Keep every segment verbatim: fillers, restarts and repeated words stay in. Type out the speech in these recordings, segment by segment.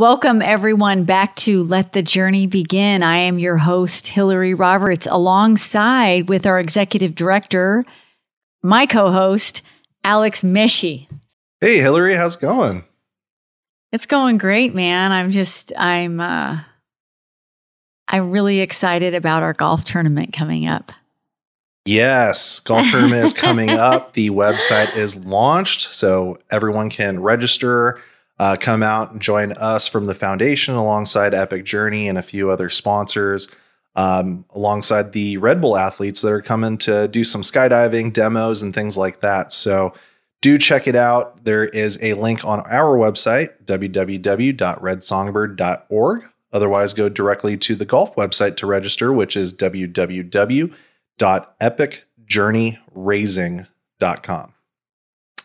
Welcome, everyone, back to Let the Journey Begin. I am your host, Hillary Roberts, alongside with our executive director, my co-host, Alex Mishy. Hey, Hillary, how's it going? It's going great, man. I'm just, I'm, uh, I'm really excited about our golf tournament coming up. Yes, golf tournament is coming up. The website is launched, so everyone can register, uh, come out and join us from the foundation alongside Epic Journey and a few other sponsors, um, alongside the Red Bull athletes that are coming to do some skydiving demos and things like that. So do check it out. There is a link on our website, w w w dot red songbird dot org. Otherwise, go directly to the golf website to register, which is w w w dot epic journey raising dot com.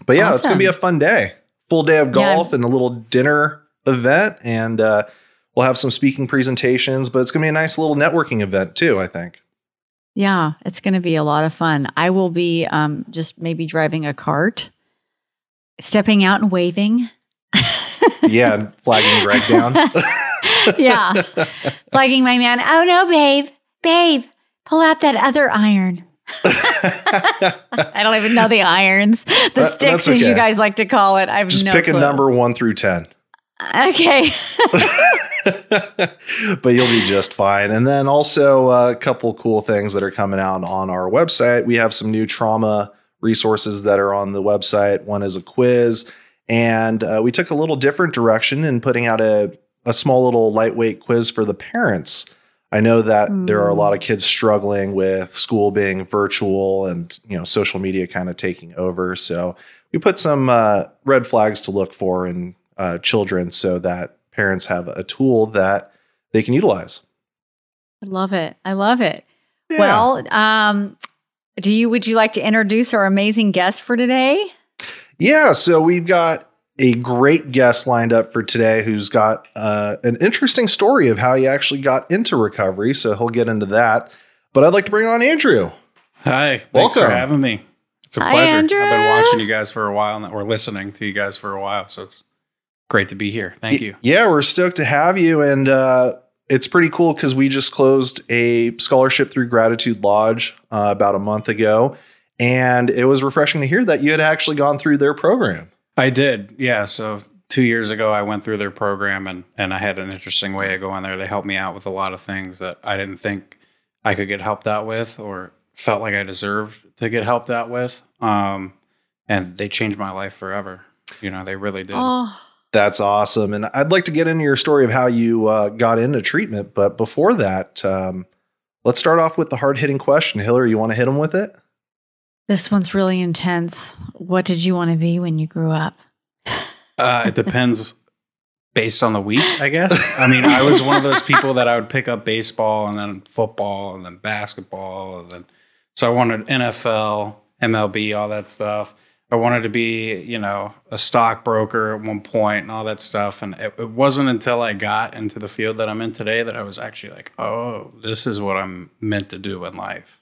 But yeah, awesome. It's going to be a fun day. Full day of golf yeah. and a little dinner event. And uh, we'll have some speaking presentations, but it's going to be a nice little networking event too, I think. Yeah, it's going to be a lot of fun. I will be um, just maybe driving a cart, stepping out and waving. Yeah, and flagging Greg down. Yeah, flagging my man. Oh, no, babe, babe, pull out that other iron. I don't even know the irons, the that, sticks, okay. as you guys like to call it. I've just no pick clue. A number one through ten. Okay. But you'll be just fine. And then also a couple cool things that are coming out on our website. We have some new trauma resources that are on the website. One is a quiz. And uh, we took a little different direction in putting out a, a small little lightweight quiz for the parents. I know that mm. there are a lot of kids struggling with school being virtual and, you know, social media kind of taking over. So we put some uh, red flags to look for in uh, children so that parents have a tool that they can utilize. I love it. I love it. Yeah. Well, um, do you, would you like to introduce our amazing guest for today? Yeah. So we've got a great guest lined up for today who's got uh, an interesting story of how he actually got into recovery. So he'll get into that. But I'd like to bring on Andrew. Hi. Welcome. Thanks for having me. It's a Hi, pleasure. Andrew. I've been watching you guys for a while and we're listening to you guys for a while. So it's great to be here. Thank you. Yeah, we're stoked to have you. And uh, it's pretty cool because we just closed a scholarship through Gratitude Lodge uh, about a month ago. And it was refreshing to hear that you had actually gone through their program. I did. Yeah. So two years ago, I went through their program and, and I had an interesting way of going there. They helped me out with a lot of things that I didn't think I could get helped out with or felt like I deserved to get helped out with. Um, and they changed my life forever. You know, they really did. Oh. That's awesome. And I'd like to get into your story of how you uh, got into treatment. But before that, um, let's start off with the hard-hitting question. Hillary, you want to hit them with it? This one's really intense. What did you want to be when you grew up? Uh, it depends based on the week, I guess. I mean, I was one of those people that I would pick up baseball and then football and then basketball. And then, so I wanted N F L, M L B, all that stuff. I wanted to be, you know, a stockbroker at one point and all that stuff. And it, it wasn't until I got into the field that I'm in today that I was actually like, oh, this is what I'm meant to do in life.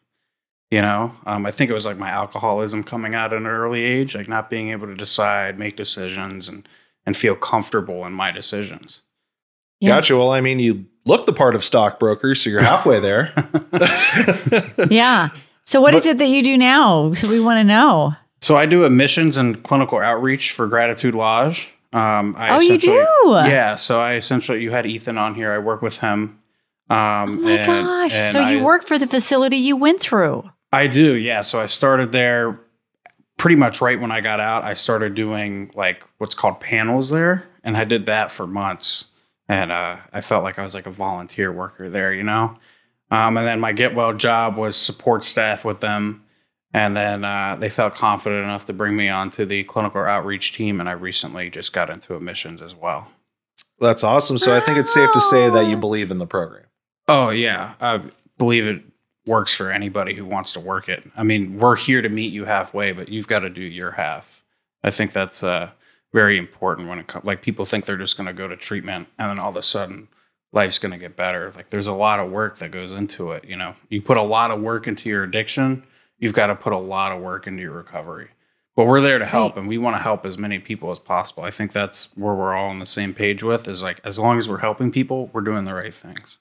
You know, um, I think it was like my alcoholism coming out at an early age, like not being able to decide, make decisions and, and feel comfortable in my decisions. Yeah. Gotcha. Well, I mean, you look the part of stockbroker, so you're halfway there. Yeah. So what but, is it that you do now? So we want to know. So I do admissions and clinical outreach for Gratitude Lodge. Um, I oh, you do? Yeah. So I essentially, you had Ethan on here. I work with him. Um, oh, my and, gosh. And so you I, work for the facility you went through. I do. Yeah. So I started there pretty much right when I got out. I started doing like what's called panels there. And I did that for months. And uh, I felt like I was like a volunteer worker there, you know. Um, and then my get well job was support staff with them. And then uh, they felt confident enough to bring me on to the clinical outreach team. And I recently just got into admissions as well. That's awesome. So I think it's safe to say that you believe in the program. Oh, yeah. I believe it works for anybody who wants to work it. I mean, we're here to meet you halfway, but you've got to do your half. I think that's uh, very important when it comes. Like people think they're just going to go to treatment and then all of a sudden life's going to get better. Like there's a lot of work that goes into it. You know, you put a lot of work into your addiction. You've got to put a lot of work into your recovery. But we're there to help, right. and we want to help as many people as possible. I think that's where we're all on the same page with, is like, as long as we're helping people, we're doing the right things.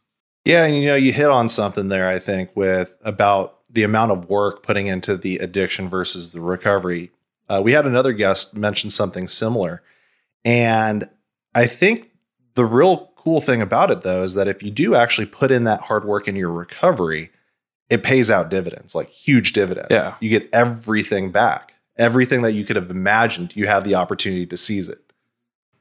Yeah. And, you know, you hit on something there, I think, with about the amount of work putting into the addiction versus the recovery. Uh, we had another guest mention something similar. And I think the real cool thing about it, though, is that if you do actually put in that hard work in your recovery, it pays out dividends, like huge dividends. Yeah. You get everything back. Everything that you could have imagined, you have the opportunity to seize it.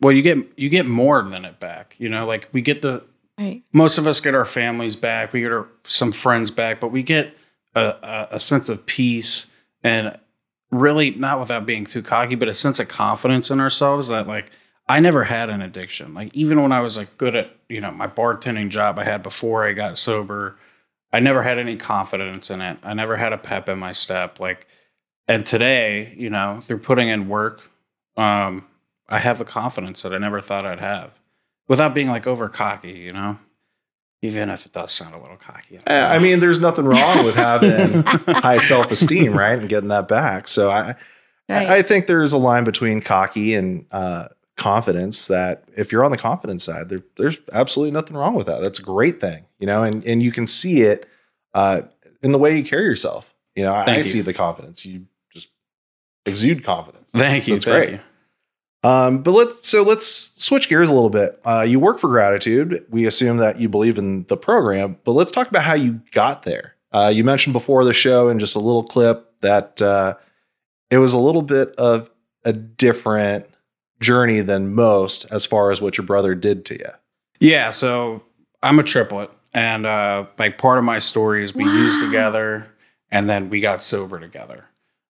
Well, you get you get more than it back. You know, like we get the, right. most of us get our families back. We get our, some friends back, but we get a, a, a sense of peace, and really, not without being too cocky, but a sense of confidence in ourselves that, like, I never had an addiction. Like, even when I was like good at, you know, my bartending job I had before I got sober, I never had any confidence in it. I never had a pep in my step. Like, and today, you know, through putting in work, um, I have the confidence that I never thought I'd have, without being like over cocky, you know, even if it does sound a little cocky. I, uh, I mean, there's nothing wrong with having high self-esteem, right? And getting that back. So I, right. I, I think there's a line between cocky and uh, confidence that if you're on the confident side, there, there's absolutely nothing wrong with that. That's a great thing, you know, and, and you can see it uh, in the way you carry yourself. You know, I, I you. see the confidence. You just exude confidence. Thank you. That's thank great. You. Um, but let's so let's switch gears a little bit. Uh, you work for Gratitude. We assume that you believe in the program, but let's talk about how you got there. Uh, you mentioned before the show in just a little clip that uh, it was a little bit of a different journey than most as far as what your brother did to you. Yeah. So I'm a triplet, and uh, like part of my story is we wow. used together. And then we got sober together,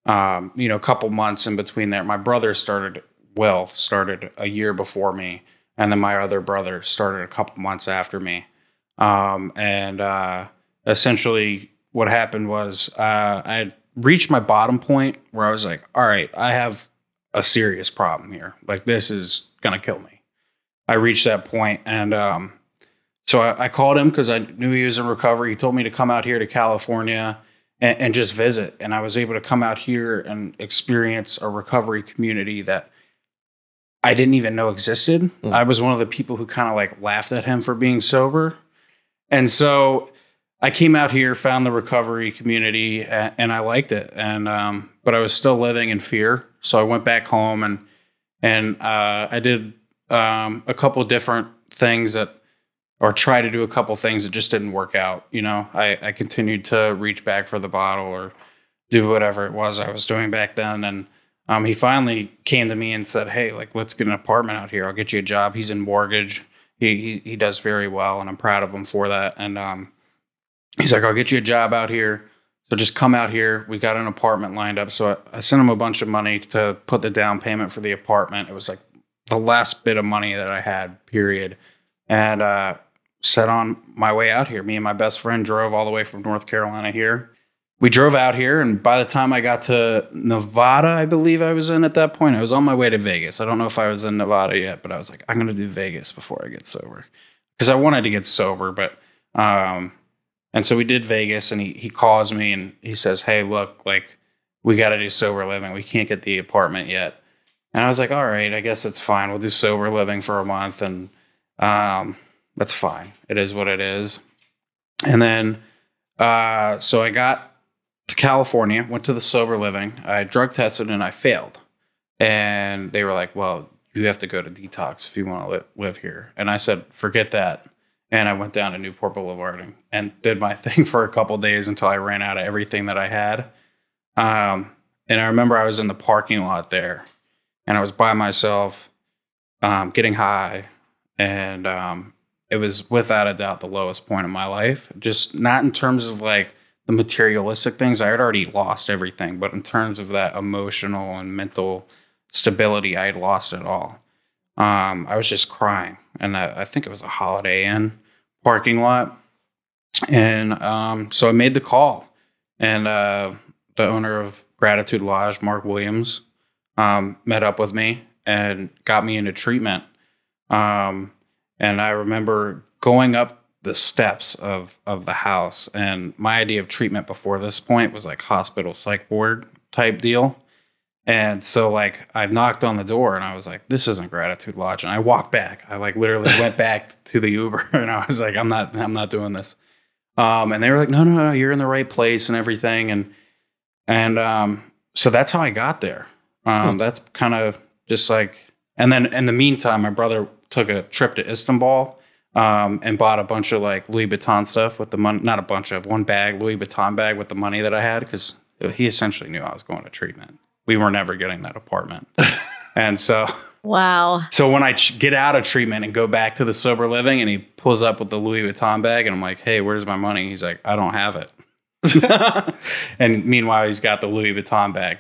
um, you know, a couple months in between there. My brother started, Will started a year before me. And then my other brother started a couple months after me. Um, and uh, essentially what happened was uh, I had reached my bottom point where I was like, all right, I have a serious problem here. Like, this is going to kill me. I reached that point, and um, so I, I called him because I knew he was in recovery. He told me to come out here to California and just visit. And I was able to come out here and experience a recovery community that I didn't even know existed. Mm. I was one of the people who kind of like laughed at him for being sober. And so I came out here, found the recovery community, and, and I liked it. And, um, but I was still living in fear. So I went back home, and, and, uh, I did, um, a couple different things that, or try to do a couple things that just didn't work out. You know, I, I continued to reach back for the bottle or do whatever it was I was doing back then. And um, he finally came to me and said, hey, like, let's get an apartment out here. I'll get you a job. He's in mortgage. He he, he does very well, and I'm proud of him for that. And um, he's like, I'll get you a job out here. So just come out here. We got an apartment lined up. So I, I sent him a bunch of money to put the down payment for the apartment. It was like the last bit of money that I had, period. And, uh, set on my way out here. Me and my best friend drove all the way from North Carolina here. We drove out here, and by the time I got to Nevada, I believe I was in at that point, I was on my way to Vegas. I don't know if I was in Nevada yet, but I was like, I'm going to do Vegas before I get sober, because I wanted to get sober. But, um, and so we did Vegas, and he, he calls me and he says, hey, look, like, we got to do sober living. We can't get the apartment yet. And I was like, all right, I guess it's fine. We'll do sober living for a month. And, um, that's fine. It is what it is. And then, uh, so I got to California, went to the sober living. I drug tested and I failed. And they were like, well, you have to go to detox if you want to li- live here. And I said, forget that. And I went down to Newport Boulevard and, and did my thing for a couple of days until I ran out of everything that I had. Um, and I remember I was in the parking lot there, and I was by myself, um, getting high, and, um, it was without a doubt the lowest point of my life. Just not in terms of like the materialistic things. I had already lost everything, but in terms of that emotional and mental stability, I had lost it all. Um, I was just crying. And I, I think it was a Holiday Inn parking lot. And um, so I made the call. And uh, the owner of Gratitude Lodge, Mark Williams, um, met up with me and got me into treatment. Um And I remember going up the steps of, of the house, and my idea of treatment before this point was like hospital psych ward type deal. And so, like, I knocked on the door and I was like, this isn't Gratitude Lodge. And I walked back. I, like, literally went back to the Uber and I was like, I'm not, I'm not doing this. Um, and they were like, no, no, no, you're in the right place and everything. And, and, um, so that's how I got there. Um, hmm. That's kind of just like, and then in the meantime, my brother took a trip to Istanbul, um, and bought a bunch of like Louis Vuitton stuff with the money, not a bunch of one bag, Louis Vuitton bag with the money that I had. Cause he essentially knew I was going to treatment. We were never getting that apartment. And so, wow. So when I ch- get out of treatment and go back to the sober living and he pulls up with the Louis Vuitton bag and I'm like, hey, where's my money? He's like, I don't have it. And meanwhile, he's got the Louis Vuitton bag.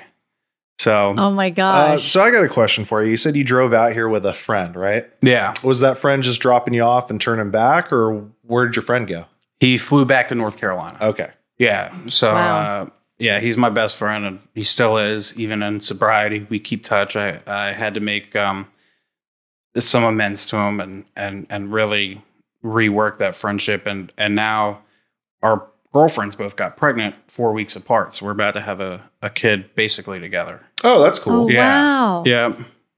So, oh my gosh. Uh, so I got a question for you. You said you drove out here with a friend, right? Yeah. Was that friend just dropping you off and turning back, or where did your friend go? He flew back to North Carolina. Okay. Yeah. So, wow. uh, yeah, he's my best friend, and he still is, even in sobriety. We keep touch. I, I had to make um, some amends to him and and and really rework that friendship. And and now our girlfriends both got pregnant four weeks apart, so we're about to have a, a kid basically together. Oh, that's cool. Oh, yeah. Wow. Yeah.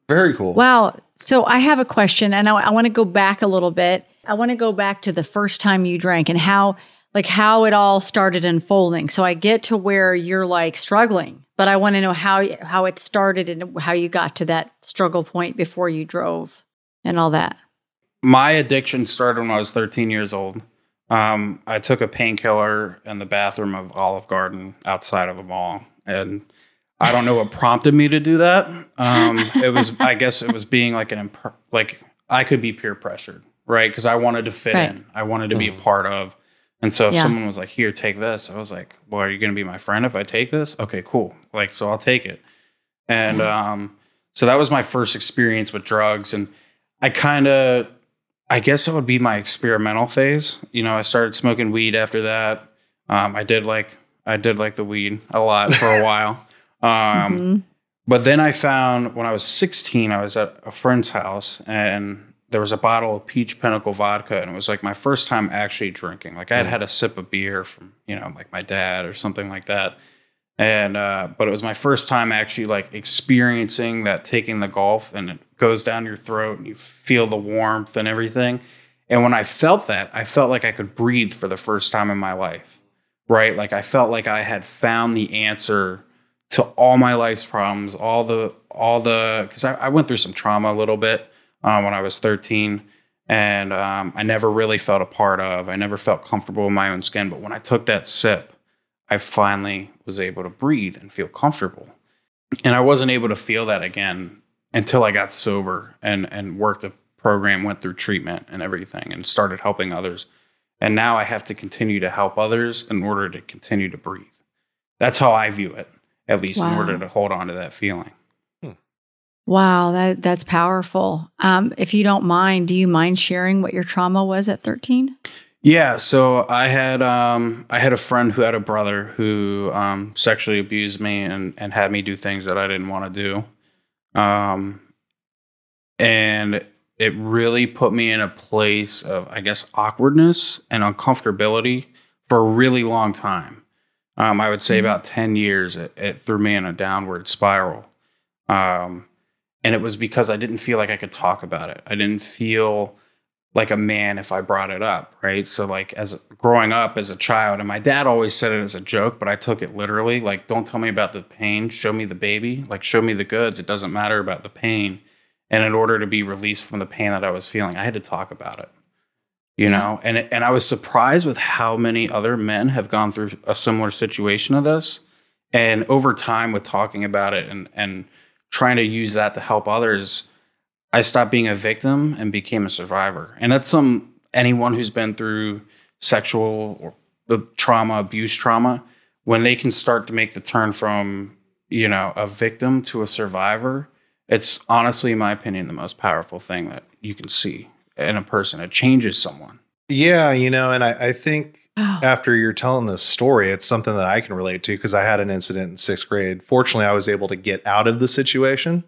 Very cool. Wow. So I have a question, and I, I want to go back a little bit. I want to go back to the first time you drank and how... like how it all started unfolding. So I get to where you're like struggling, but I want to know how how it started and how you got to that struggle point before you drove and all that. My addiction started when I was thirteen years old. Um, I took a painkiller in the bathroom of Olive Garden outside of a mall. And I don't know what prompted me to do that. Um, it was, I guess it was being like an, imp- like I could be peer pressured, right? Because I wanted to fit right. in. I wanted to mm-hmm. be a part of. And so if yeah. someone was like, here, take this, I was like, well, are you going to be my friend if I take this? Okay, cool. Like, so I'll take it. And mm-hmm. um, so that was my first experience with drugs. And I kind of, I guess it would be my experimental phase. You know, I started smoking weed after that. Um, I did like, I did like the weed a lot for a while. Um, mm-hmm. But then I found when I was sixteen, I was at a friend's house and there was a bottle of Peach Pinnacle vodka, and it was like my first time actually drinking. Like I had had a sip of beer from, you know, like my dad or something like that. And, uh, but it was my first time actually like experiencing that, taking the gulp and it goes down your throat and you feel the warmth and everything. And when I felt that, I felt like I could breathe for the first time in my life, right? Like I felt like I had found the answer to all my life's problems, all the, all the, cause I, I went through some trauma a little bit. Um, when I was thirteen, and um, I never really felt a part of, I never felt comfortable in my own skin. But when I took that sip, I finally was able to breathe and feel comfortable. And I wasn't able to feel that again until I got sober and, and worked the program, went through treatment and everything and started helping others. And now I have to continue to help others in order to continue to breathe. That's how I view it, at least wow. in order to hold on to that feeling. Wow, that that's powerful. Um, if you don't mind, do you mind sharing what your trauma was at thirteen? Yeah, so I had um, I had a friend who had a brother who um, sexually abused me and and had me do things that I didn't want to do, um, and it really put me in a place of, I guess, awkwardness and uncomfortability for a really long time. Um, I would say mm-hmm. about ten years. It, it threw me in a downward spiral. Um, And it was because I didn't feel like I could talk about it. I didn't feel like a man if I brought it up, right? So like as growing up as a child, and my dad always said it as a joke, but I took it literally. Like, don't tell me about the pain. Show me the baby. Like, show me the goods. It doesn't matter about the pain. And in order to be released from the pain that I was feeling, I had to talk about it, you know? And, it, and I was surprised with how many other men have gone through a similar situation of this. And over time with talking about it and and trying to use that to help others, I stopped being a victim and became a survivor. And that's some anyone who's been through sexual or trauma, abuse trauma, when they can start to make the turn from, you know, a victim to a survivor, it's honestly, in my opinion, the most powerful thing that you can see in a person. It changes someone. Yeah, you know, and I, I think oh. after you're telling this story, it's something that I can relate to because I had an incident in sixth grade. Fortunately, I was able to get out of the situation.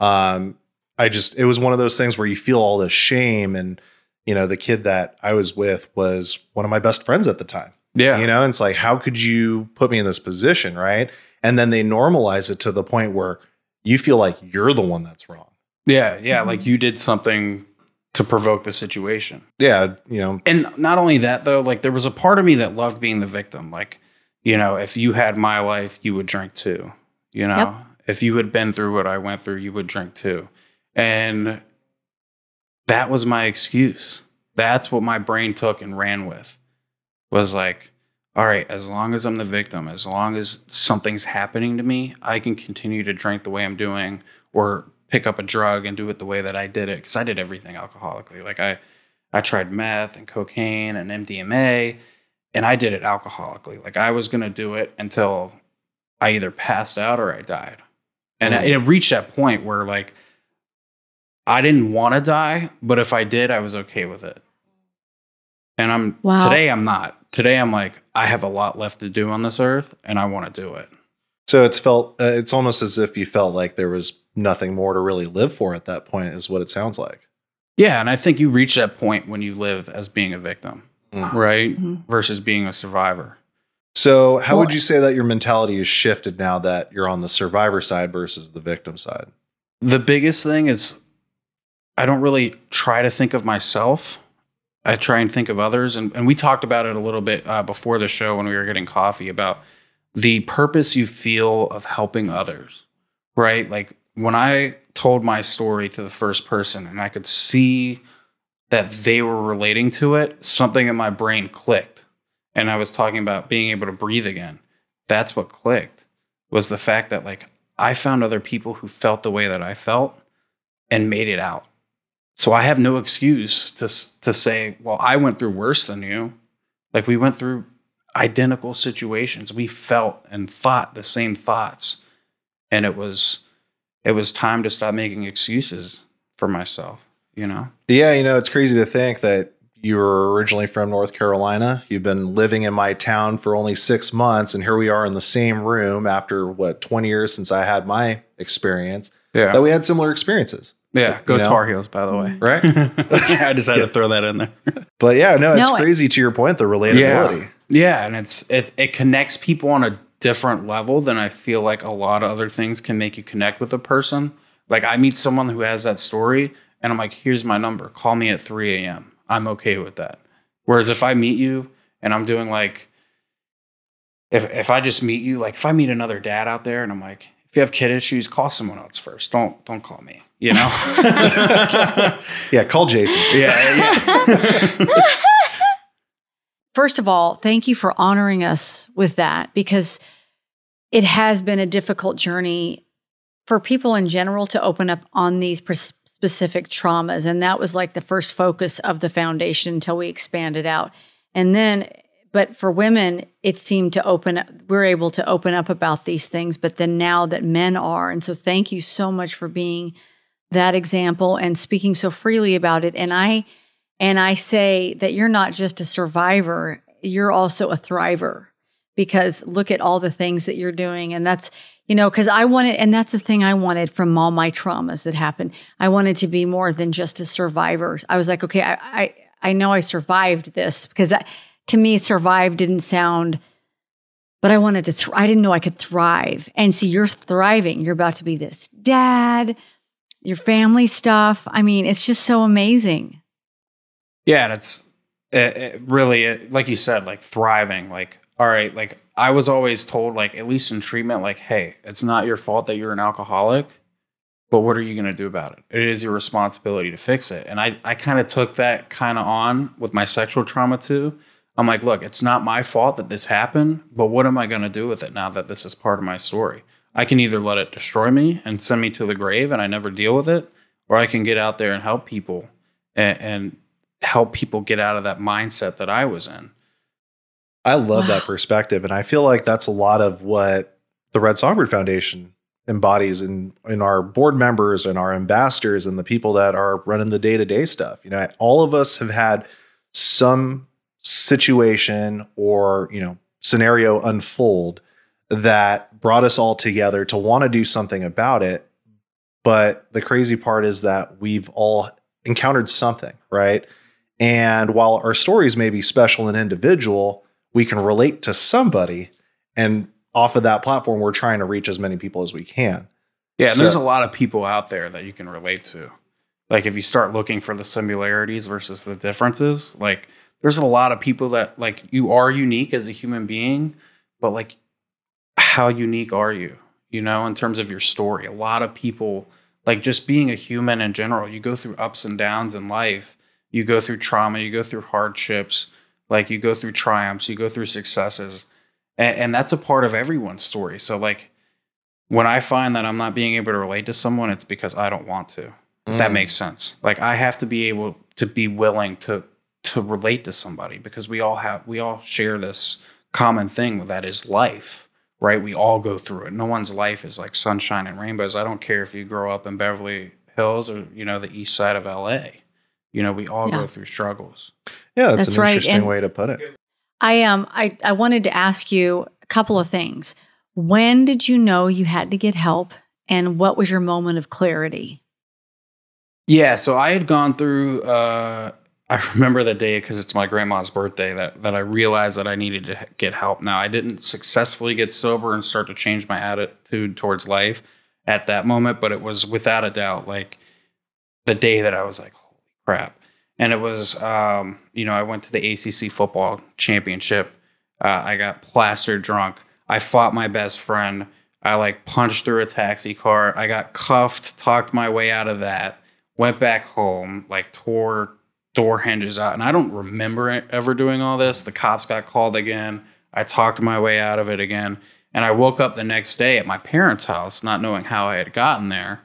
Um, I just, it was one of those things where you feel all this shame. And, you know, the kid that I was with was one of my best friends at the time. Yeah. You know, and it's like, how could you put me in this position? Right. And then they normalize it to the point where you feel like you're the one that's wrong. Yeah. Yeah. Mm-hmm. Like you did something to provoke the situation. Yeah. You know, and not only that though, like there was a part of me that loved being the victim. Like, you know, if you had my life, you would drink too, you know, yep. If you had been through what I went through, you would drink too. And that was my excuse. That's what my brain took and ran with, was like, all right, as long as I'm the victim, as long as something's happening to me, I can continue to drink the way I'm doing or pick up a drug and do it the way that I did it. Cause I did everything alcoholically. Like I, I tried meth and cocaine and M D M A, and I did it alcoholically. Like I was going to do it until I either passed out or I died. And mm-hmm. I, it reached that point where like, I didn't want to die, but if I did, I was okay with it. And I'm wow. today I'm not. Today I'm like, I have a lot left to do on this earth and I want to do it. So it's felt, uh, it's almost as if you felt like there was nothing more to really live for at that point is what it sounds like. Yeah. And I think you reach that point when you live as being a victim, mm. right? Mm-hmm. Versus being a survivor. So how well, would you say that your mentality has shifted now that you're on the survivor side versus the victim side? The biggest thing is I don't really try to think of myself. I try and think of others. And, and we talked about it a little bit uh, before the show when we were getting coffee about the purpose you feel of helping others, right? Like when I told my story to the first person and I could see that they were relating to it, something in my brain clicked. And I was talking about being able to breathe again. That's what clicked, was the fact that like I found other people who felt the way that I felt and made it out. So I have no excuse to, to say, well, I went through worse than you. Like we went through identical situations. We felt and thought the same thoughts. And it was, it was time to stop making excuses for myself, you know? Yeah. You know, it's crazy to think that you were originally from North Carolina. You've been living in my town for only six months. And here we are in the same room after what, twenty years since I had my experience. Yeah. That we had similar experiences. Yeah, go you know? Tar Heels, by the way. Right? I decided yeah. to throw that in there. But yeah, no, it's no, crazy I, to your point, the relatability. Yeah, yeah and it's it, it connects people on a different level than I feel like a lot of other things can make you connect with a person. Like I meet someone who has that story and I'm like, here's my number. Call me at three a m I'm okay with that. Whereas if I meet you and I'm doing like, if if I just meet you, like if I meet another dad out there and I'm like, if you have kid issues, call someone else first. Don't don't call me, you know? Yeah, call Jason. Yeah, yeah. First of all, thank you for honoring us with that, because it has been a difficult journey for people in general to open up on these specific traumas. And that was like the first focus of the foundation until we expanded out. And then But for women, it seemed to open up, we're able to open up about these things, but then now that men are. And so thank you so much for being that example and speaking so freely about it. And I, and I say that you're not just a survivor, you're also a thriver, because look at all the things that you're doing. And that's, you know, because I wanted, and that's the thing I wanted from all my traumas that happened. I wanted to be more than just a survivor. I was like, okay, I, I, I know I survived this, because I, to me, survive didn't sound, but I wanted to, th- I didn't know I could thrive. And see, you're thriving. You're about to be this dad, your family stuff. I mean, it's just so amazing. Yeah. And it's it, it really, it, like you said, like thriving, like, all right. Like I was always told, like, at least in treatment, like, hey, it's not your fault that you're an alcoholic, but what are you going to do about it? It is your responsibility to fix it. And I, I kind of took that kind of on with my sexual trauma too. I'm like, look, it's not my fault that this happened, but what am I going to do with it now that this is part of my story? I can either let it destroy me and send me to the grave and I never deal with it, or I can get out there and help people and, and help people get out of that mindset that I was in. I love wow. that perspective. And I feel like that's a lot of what the Red Songbird Foundation embodies in, in our board members and our ambassadors and the people that are running the day-to-day stuff. You know, all of us have had some situation or, you know, scenario unfold that brought us all together to want to do something about it. But the crazy part is that we've all encountered something, right? And while our stories may be special and individual, we can relate to somebody. And off of that platform, we're trying to reach as many people as we can. Yeah, and so, there's a lot of people out there that you can relate to. Like, if you start looking for the similarities versus the differences, like, there's a lot of people that, like, you are unique as a human being, but, like, how unique are you, you know, in terms of your story? A lot of people, like, just being a human in general, you go through ups and downs in life. You go through trauma. You go through hardships. Like, you go through triumphs. You go through successes. And, and that's a part of everyone's story. So, like, when I find that I'm not being able to relate to someone, it's because I don't want to, if mm. that makes sense. Like, I have to be able to be willing to to relate to somebody, because we all have, we all share this common thing that is life, right? We all go through it. No one's life is like sunshine and rainbows. I don't care if you grow up in Beverly Hills or, you know, the east side of L A, you know, we all yeah. go through struggles. Yeah. That's, that's an right. interesting and way to put it. I, um, I, I wanted to ask you a couple of things. When did you know you had to get help, and what was your moment of clarity? Yeah. So I had gone through, uh, I remember the day, because it's my grandma's birthday, that, that I realized that I needed to get help. Now, I didn't successfully get sober and start to change my attitude towards life at that moment, but it was without a doubt, like, the day that I was like, holy crap. And it was, um, you know, I went to the A C C football championship. Uh, I got plastered drunk. I fought my best friend. I, like, punched through a taxi car. I got cuffed, talked my way out of that, went back home, like, tore door hinges out. And I don't remember it, ever doing all this. The cops got called again. I talked my way out of it again. And I woke up the next day at my parents' house, not knowing how I had gotten there.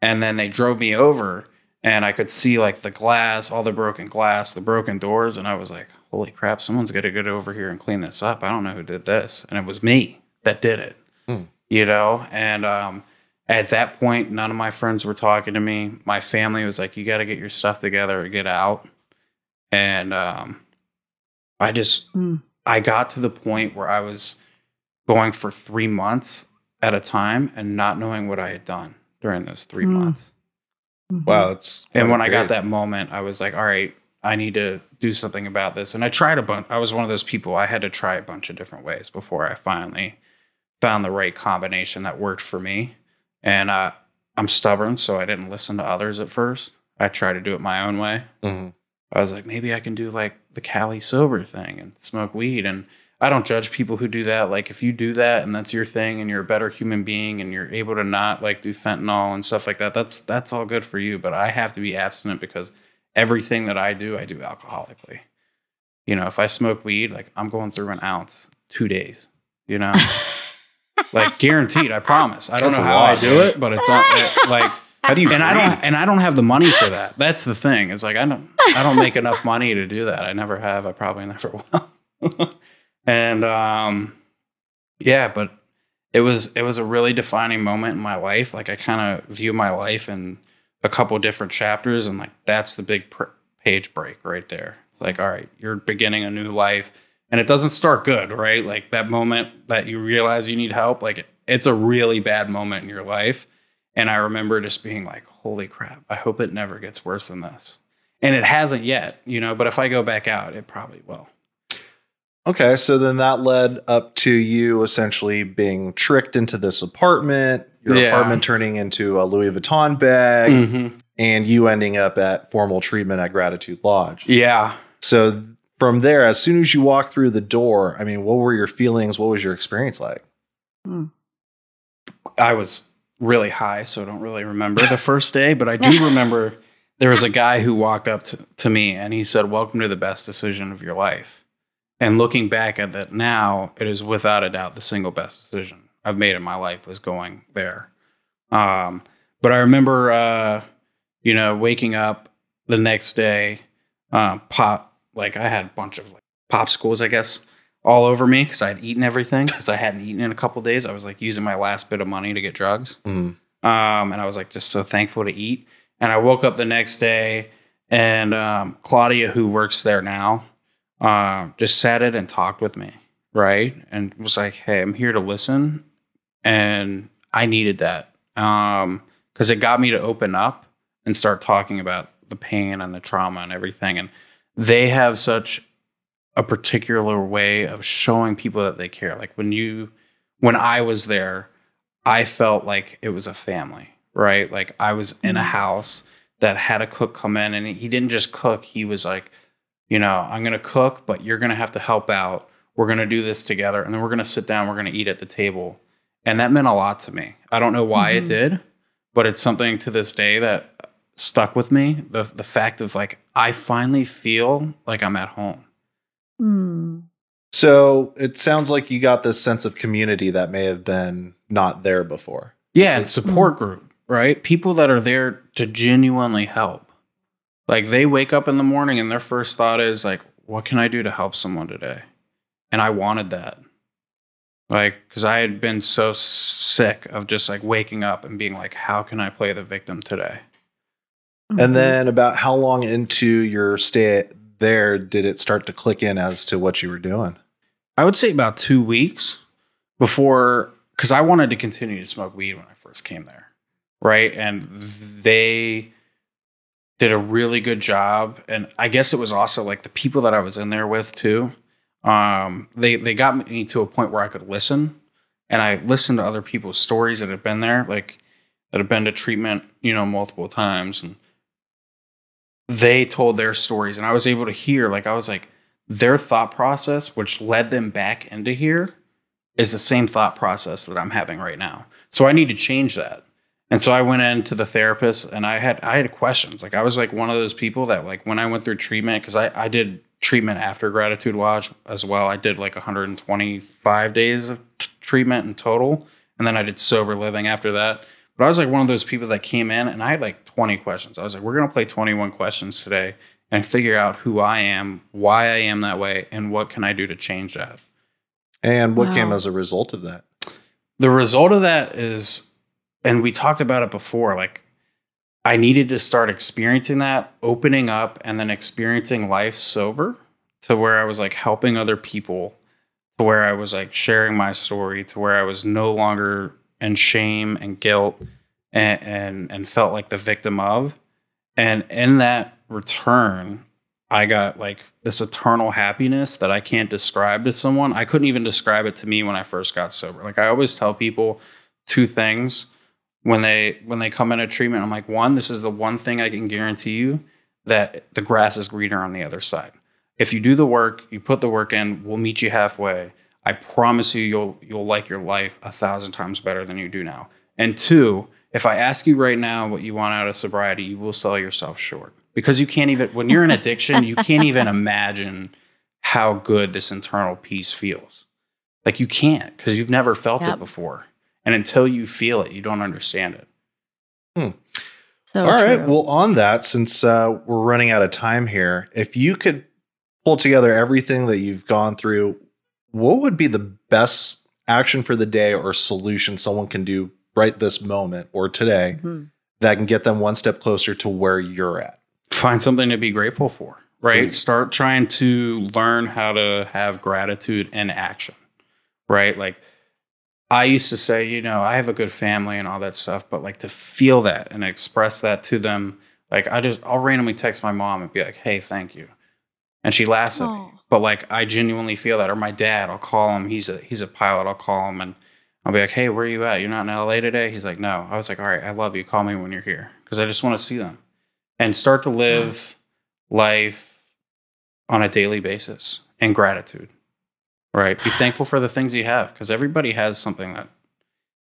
And then they drove me over, and I could see, like, the glass, all the broken glass, the broken doors. And I was like, holy crap, someone's got to get over here and clean this up. I don't know who did this. And it was me that did it, mm. you know? And, um, at that point, none of my friends were talking to me. My family was like, you got to get your stuff together or get out. And um, I just, mm. I got to the point where I was going for three months at a time and not knowing what I had done during those three mm. months. Mm-hmm. Wow. It's and when great. I got that moment, I was like, all right, I need to do something about this. And I tried a bunch. I was one of those people. I had to try a bunch of different ways before I finally found the right combination that worked for me. And uh, I'm stubborn, so I didn't listen to others at first. I tried to do it my own way. Mm-hmm. I was like, maybe I can do, like, the Cali sober thing and smoke weed. And I don't judge people who do that. Like, if you do that and that's your thing and you're a better human being and you're able to not, like, do fentanyl and stuff like that, that's that's all good for you. But I have to be abstinent, because everything that I do, I do alcoholically. You know, if I smoke weed, like, I'm going through an ounce two days, you know? Like, guaranteed, I promise. I don't That's know how lot. I do it, but it's on, it, like, how do you? And I don't, and I don't have the money for that. That's the thing. It's like, I don't, I don't make enough money to do that. I never have. I probably never will. And um, yeah, but it was, it was a really defining moment in my life. Like, I kind of view my life in a couple different chapters, and, like, that's the big pr- page break right there. It's like, all right, you're beginning a new life. And it doesn't start good, right? Like, that moment that you realize you need help, like, it's a really bad moment in your life. And I remember just being like, holy crap, I hope it never gets worse than this. And it hasn't yet, you know, but if I go back out, it probably will. Okay. So then that led up to you essentially being tricked into this apartment, your yeah. apartment turning into a Louis Vuitton bag, mm-hmm. and you ending up at formal treatment at Gratitude Lodge. Yeah. So from there, as soon as you walked through the door, I mean, what were your feelings? What was your experience like? Mm. I was really high, so I don't really remember the first day, but I do remember there was a guy who walked up to, to me and he said, welcome to the best decision of your life. And looking back at that now, it is without a doubt the single best decision I've made in my life was going there. Um, but I remember, uh, you know, waking up the next day, uh, pop, like, I had a bunch of, like, popsicles, I guess, all over me because I had eaten everything because I hadn't eaten in a couple of days. I was, like, using my last bit of money to get drugs. Mm. Um, and I was, like, just so thankful to eat. And I woke up the next day, and um, Claudia, who works there now, uh, just sat in and talked with me, right? And was like, hey, I'm here to listen. And I needed that because um, it got me to open up and start talking about the pain and the trauma and everything. And they have such a particular way of showing people that they care. Like when you, when I was there, I felt like it was a family, right? Like I was in a house that had a cook come in, and he didn't just cook. He was like, you know, I'm going to cook, but you're going to have to help out. We're going to do this together. And then we're going to sit down. We're going to eat at the table. And that meant a lot to me. I don't know why mm-hmm. it did, but it's something to this day that stuck with me. The, the fact of like, I finally feel like I'm at home. Mm. So it sounds like you got this sense of community that may have been not there before. Yeah. And support group, right? People that are there to genuinely help. Like they wake up in the morning and their first thought is like, what can I do to help someone today? And I wanted that. Like, because I had been so sick of just like waking up and being like, how can I play the victim today? Mm-hmm. And then about how long into your stay there did it start to click in as to what you were doing? I would say about two weeks before, because I wanted to continue to smoke weed when I first came there, right? And they did a really good job. And I guess it was also like the people that I was in there with too. Um, they, they got me to a point where I could listen, and I listened to other people's stories that had been there, like that had been to treatment, you know, multiple times. And they told their stories, and I was able to hear, like, I was like, their thought process, which led them back into here, is the same thought process that I'm having right now. So I need to change that. And so I went into the therapist, and I had, I had questions. Like I was like one of those people that like, when I went through treatment, cause I, I did treatment after Gratitude Lodge as well. I did like one hundred twenty-five days of t- treatment in total. And then I did sober living after that. But I was like one of those people that came in and I had like twenty questions. I was like, we're going to play twenty-one questions today and figure out who I am, why I am that way, and what can I do to change that. And what wow. came as a result of that? The result of that is, and we talked about it before, like I needed to start experiencing that, opening up, and then experiencing life sober to where I was like helping other people, to where I was like sharing my story, to where I was no longer in shame and guilt and, and, and felt like the victim of. And in that return, I got like this eternal happiness that I can't describe to someone. I couldn't even describe it to me when I first got sober. Like I always tell people two things. When they when they come into treatment, I'm like, one, this is the one thing I can guarantee you, that the grass is greener on the other side. If you do the work, you put the work in, we'll meet you halfway. I promise you, you'll you'll like your life a thousand times better than you do now. And two, if I ask you right now what you want out of sobriety, you will sell yourself short. Because you can't even, when you're in addiction, you can't even imagine how good this internal peace feels. Like you can't, because you've never felt yep. it before. And until you feel it, you don't understand it. Hmm. So all true. Right. Well, on that, since uh, we're running out of time here, if you could pull together everything that you've gone through, what would be the best action for the day or solution someone can do right this moment or today mm-hmm. that can get them one step closer to where you're at? Find something to be grateful for, right? Mm-hmm. Start trying to learn how to have gratitude in action, right? Like, I used to say, you know, I have a good family and all that stuff, but like to feel that and express that to them. Like I just, I'll randomly text my mom and be like, hey, thank you. And she laughs at me, but like, I genuinely feel that. Or my dad, I'll call him. He's a, he's a pilot. I'll call him and I'll be like, hey, where are you at? You're not in L A today? He's like, no. I was like, all right, I love you. Call me when you're here. Cause I just want to see them and start to live yeah. life on a daily basis in gratitude. Right. Be thankful for the things you have, because everybody has something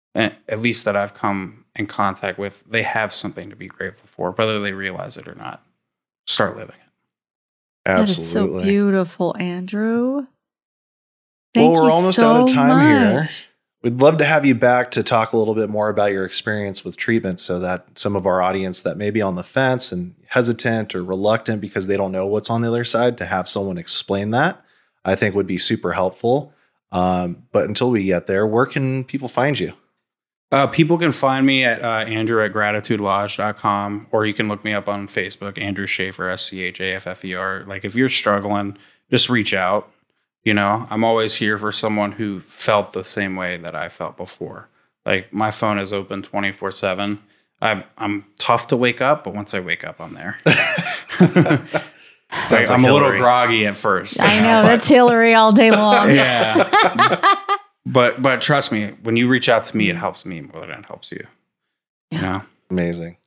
that, at least that I've come in contact with, they have something to be grateful for, whether they realize it or not. Start living it. Absolutely. That is so beautiful, Andrew. Thank well, we're you almost so out of time much. Here. We'd love to have you back to talk a little bit more about your experience with treatment, so that some of our audience that may be on the fence and hesitant or reluctant because they don't know what's on the other side, to have someone explain that, I think would be super helpful. Um, but until we get there, where can people find you? Uh, people can find me at uh, Andrew at gratitude lodge dot com, or you can look me up on Facebook, Andrew Schaffer, S C H A F F E R. Like if you're struggling, just reach out. You know, I'm always here for someone who felt the same way that I felt before. Like my phone is open twenty-four seven. I'm, I'm tough to wake up, but once I wake up, I'm there. So like I'm Hillary. A little groggy at first. I know, know that's Hillary all day long. Yeah. But but trust me, when you reach out to me, it helps me more than it helps you. Yeah. You know? Amazing.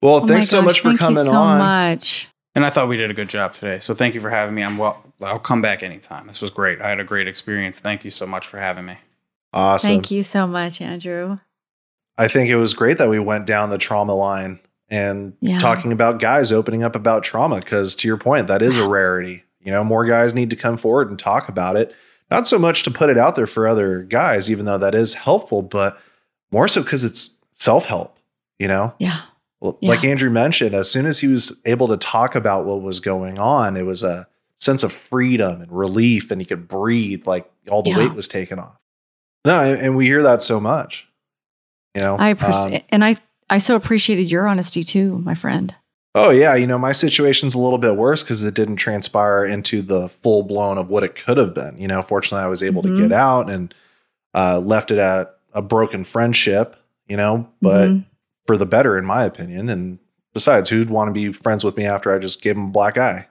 Well, oh thanks so much for coming on. Thank you so much. And I thought we did a good job today. So thank you for having me. I'm well, I'll come back anytime. This was great. I had a great experience. Thank you so much for having me. Awesome. Thank you so much, Andrew. I think it was great that we went down the trauma line and yeah. talking about guys opening up about trauma. Because to your point, that is a rarity. You know, more guys need to come forward and talk about it. Not so much to put it out there for other guys, even though that is helpful, but more so because it's self-help, you know? Yeah. yeah. Like Andrew mentioned, as soon as he was able to talk about what was going on, it was a sense of freedom and relief, and he could breathe, like all the yeah. weight was taken off. No, and we hear that so much, you know? I appreciate um, And I, I so appreciated your honesty too, my friend. Oh, yeah. You know, my situation's a little bit worse because it didn't transpire into the full blown of what it could have been. You know, fortunately, I was able mm-hmm. to get out and uh, left it at a broken friendship, you know, but mm-hmm. for the better, in my opinion. And besides, who'd want to be friends with me after I just gave him a black eye?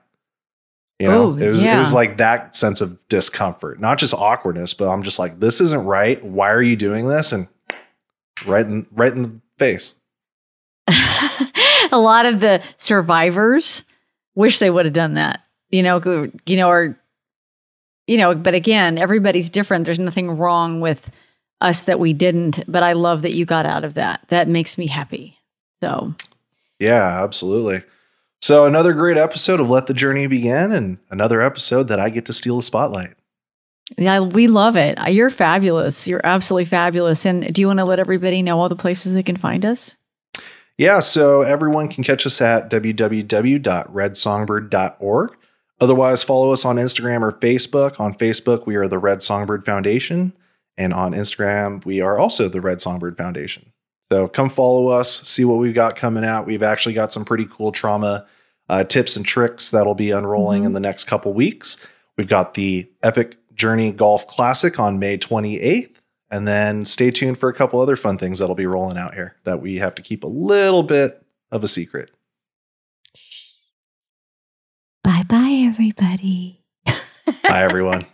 You know, Ooh, it was yeah. it was like that sense of discomfort, not just awkwardness, but I'm just like, this isn't right. Why are you doing this? And right in, right in the face. A lot of the survivors wish they would have done that, you know, you know, or, you know, but again, everybody's different. There's nothing wrong with us that we didn't, but I love that you got out of that. That makes me happy. So, yeah, absolutely. So another great episode of Let the Journey Begin, and another episode that I get to steal the spotlight. Yeah, we love it. You're fabulous. You're absolutely fabulous. And do you want to let everybody know all the places they can find us? Yeah, so everyone can catch us at w w w dot red songbird dot org. Otherwise, follow us on Instagram or Facebook. On Facebook, we are the Red Songbird Foundation. And on Instagram, we are also the Red Songbird Foundation. So come follow us, see what we've got coming out. We've actually got some pretty cool trauma uh, tips and tricks that'll be unrolling mm-hmm. in the next couple weeks. We've got the Epic Journey Golf Classic on May twenty-eighth. And then stay tuned for a couple other fun things that'll be rolling out here that we have to keep a little bit of a secret. Bye-bye, everybody. Bye, everyone.